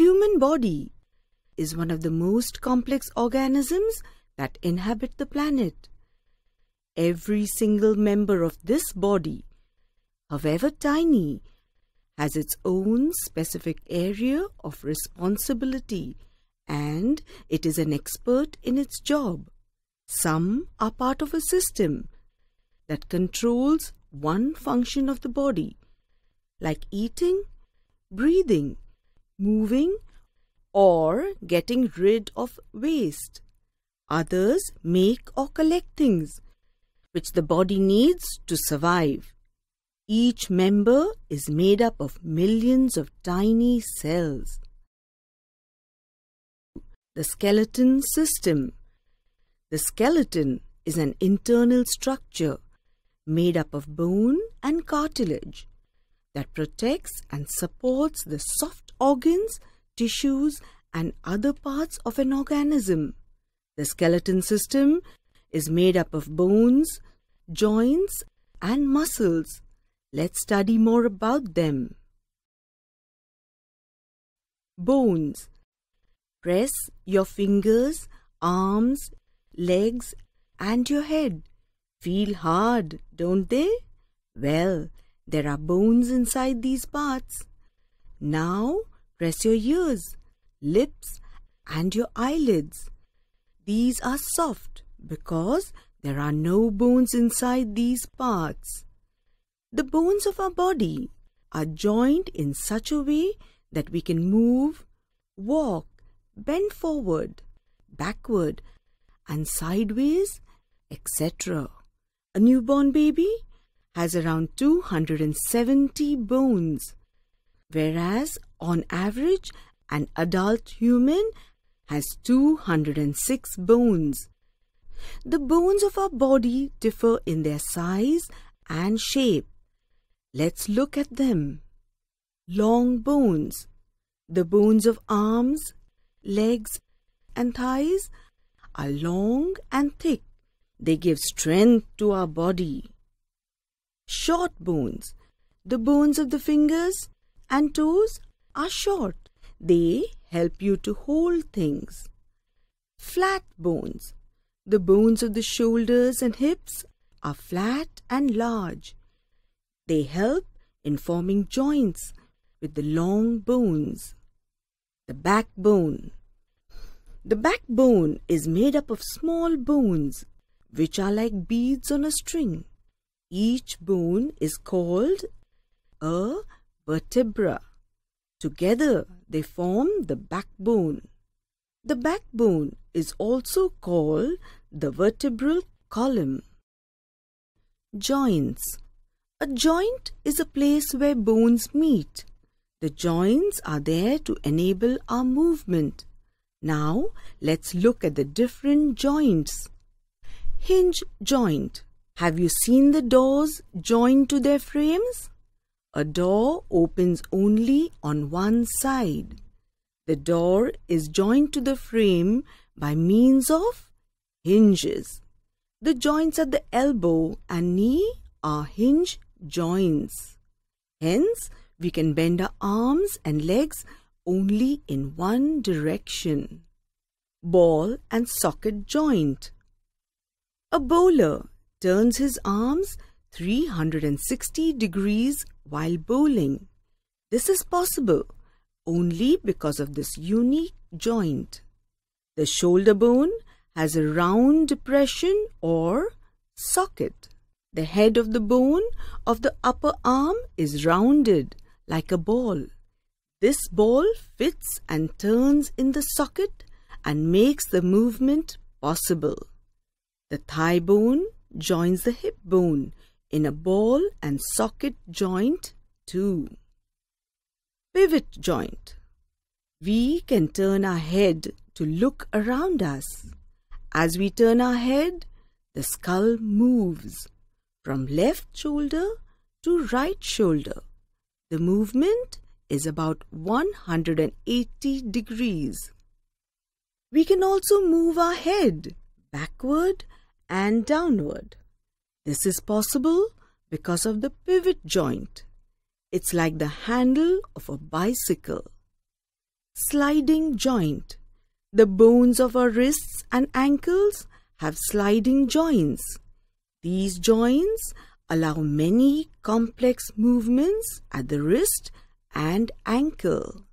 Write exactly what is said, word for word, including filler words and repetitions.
human body is one of the most complex organisms that inhabit the planet. Every single member of this body, however tiny, has its own specific area of responsibility, and it is an expert in its job. Some are part of a system that controls one function of the body, like eating, breathing, moving, or getting rid of waste. Others make or collect things which the body needs to survive. Each member is made up of millions of tiny cells. The skeleton system. The skeleton is an internal structure made up of bone and cartilage that protects and supports the soft organs, tissues, and other parts of an organism. The skeleton system is made up of bones, joints, and muscles. Let's study more about them. Bones. Press your fingers, arms, legs, and your head. Feel hard, don't they? Well, there are bones inside these parts. Now, press your ears, lips, and your eyelids. These are soft because there are no bones inside these parts. The bones of our body are joined in such a way that we can move, walk, bend forward, backward, and sideways, et cetera. A newborn baby has around two hundred seventy bones, whereas on average an adult human has two hundred six bones. The bones of our body differ in their size and shape. Let's look at them. Long bones. The bones of arms, legs, and thighs are long and thick. They give strength to our body. Short bones. The bones of the fingers and toes are short. They help you to hold things. Flat bones. The bones of the shoulders and hips are flat and large. They help in forming joints with the long bones. The backbone. The backbone is made up of small bones, which are like beads on a string. Each bone is called a vertebra. Together, they form the backbone. The backbone is also called the vertebral column. Joints. A joint is a place where bones meet. The joints are there to enable our movement. Now, let's look at the different joints. Hinge joint. Have you seen the doors joined to their frames? A door opens only on one side. The door is joined to the frame by means of hinges. The joints at the elbow and knee are hinge joints. Hence, we can bend our arms and legs only in one direction. Ball and socket joint. A bowler turns his arms three hundred sixty degrees while bowling. This is possible only because of this unique joint. The shoulder bone has a round depression or socket. The head of the bone of the upper arm is rounded like a ball. This ball fits and turns in the socket and makes the movement possible. The thigh bone joins the hip bone in a ball and socket joint too. Pivot joint. We can turn our head to look around us. As we turn our head, the skull moves from left shoulder to right shoulder. The movement is about one hundred eighty degrees. We can also move our head backward and downward. This is possible because of the pivot joint. It's like the handle of a bicycle. sliding joint. The bones of our wrists and ankles have sliding joints. These joints allow many complex movements at the wrist and ankle.